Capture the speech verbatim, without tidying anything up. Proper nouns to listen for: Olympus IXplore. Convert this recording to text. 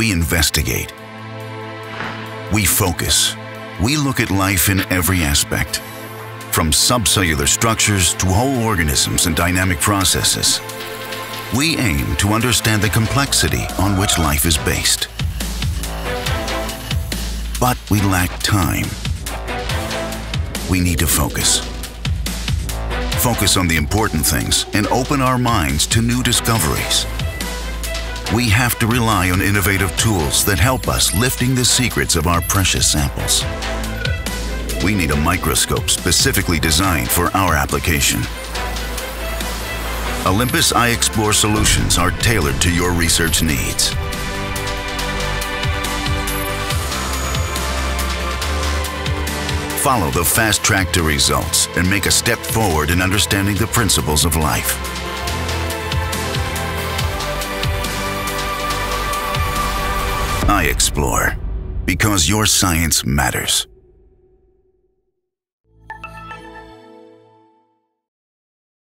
We investigate. We focus. We look at life in every aspect, from subcellular structures to whole organisms and dynamic processes. We aim to understand the complexity on which life is based. But we lack time. We need to focus. Focus on the important things and open our minds to new discoveries. We have to rely on innovative tools that help us lifting the secrets of our precious samples. We need a microscope specifically designed for our application. Olympus IXplore solutions are tailored to your research needs. Follow the fast track to results and make a step forward in understanding the principles of life. IXplore, because your science matters.